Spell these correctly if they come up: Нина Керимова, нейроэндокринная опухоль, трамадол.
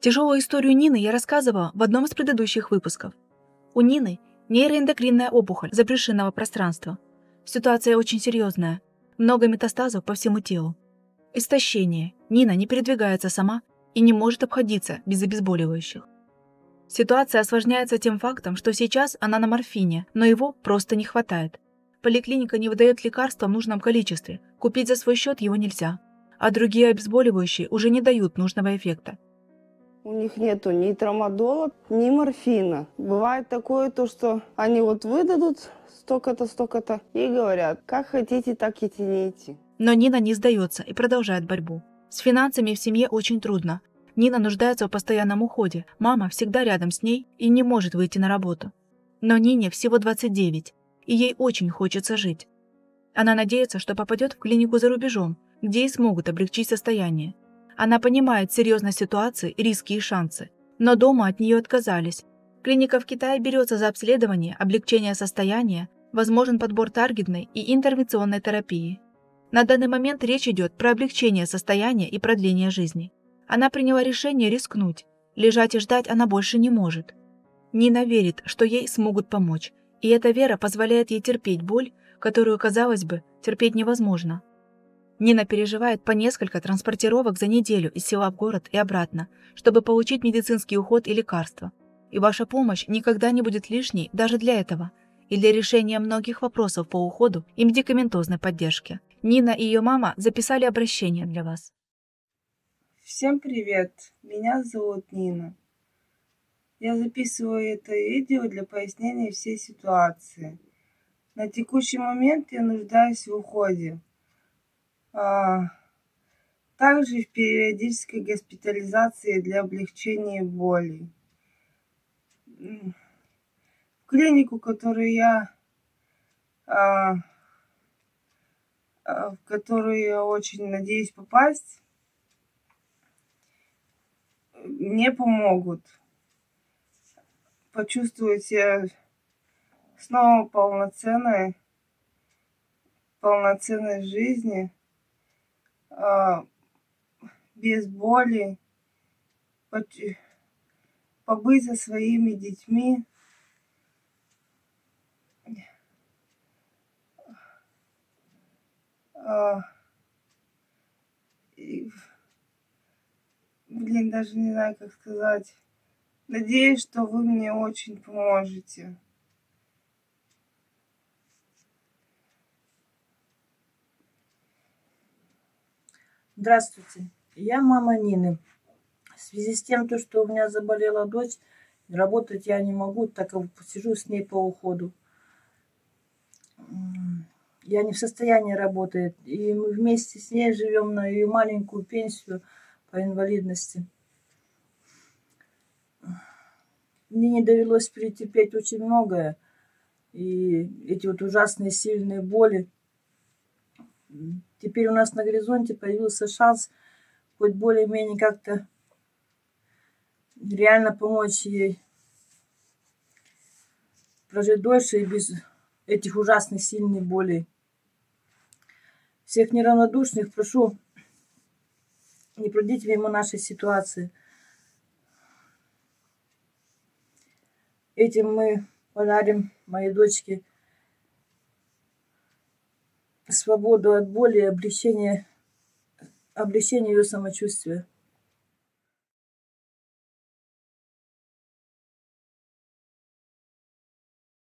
Тяжелую историю Нины я рассказывала в одном из предыдущих выпусков. У Нины нейроэндокринная опухоль забрюшинного пространства. Ситуация очень серьезная. Много метастазов по всему телу. Истощение. Нина не передвигается сама и не может обходиться без обезболивающих. Ситуация осложняется тем фактом, что сейчас она на морфине, но его просто не хватает. Поликлиника не выдает лекарства в нужном количестве, купить за свой счет его нельзя. А другие обезболивающие уже не дают нужного эффекта. У них нету ни трамадола, ни морфина. Бывает такое, то, что они вот выдадут столько-то, столько-то и говорят, как хотите, так и тяните. Но Нина не сдается и продолжает борьбу. С финансами в семье очень трудно. Нина нуждается в постоянном уходе. Мама всегда рядом с ней и не может выйти на работу. Но Нине всего 29, и ей очень хочется жить. Она надеется, что попадет в клинику за рубежом, где и смогут облегчить состояние. Она понимает серьезность ситуации, риски и шансы. Но дома от нее отказались. Клиника в Китае берется за обследование, облегчение состояния, возможен подбор таргетной и интервенционной терапии. На данный момент речь идет про облегчение состояния и продление жизни. Она приняла решение рискнуть. Лежать и ждать она больше не может. Нина верит, что ей смогут помочь. И эта вера позволяет ей терпеть боль, которую, казалось бы, терпеть невозможно. Нина переживает по несколько транспортировок за неделю из села в город и обратно, чтобы получить медицинский уход и лекарства. И ваша помощь никогда не будет лишней даже для этого и для решения многих вопросов по уходу и медикаментозной поддержке. Нина и ее мама записали обращение для вас. Всем привет! Меня зовут Нина. Я записываю это видео для пояснения всей ситуации. На текущий момент я нуждаюсь в уходе. Также в периодической госпитализации для облегчения боли. В клинику, в которую я очень надеюсь попасть, мне помогут почувствовать себя снова полноценной жизни. Без боли, побыть со своими детьми. Даже не знаю, как сказать. Надеюсь, что вы мне очень поможете. Здравствуйте, я мама Нины. В связи с тем, что у меня заболела дочь, работать я не могу, так как сижу с ней по уходу. Я не в состоянии работать, и мы вместе с ней живем на ее маленькую пенсию по инвалидности. Мне не довелось перетерпеть очень многое, и эти вот ужасные сильные боли. Теперь у нас на горизонте появился шанс хоть более-менее как-то реально помочь ей прожить дольше и без этих ужасных сильных болей. Всех неравнодушных прошу не пройдите мимо нашей ситуации. Этим мы подарим моей дочке свободу от боли и облегчение ее самочувствия.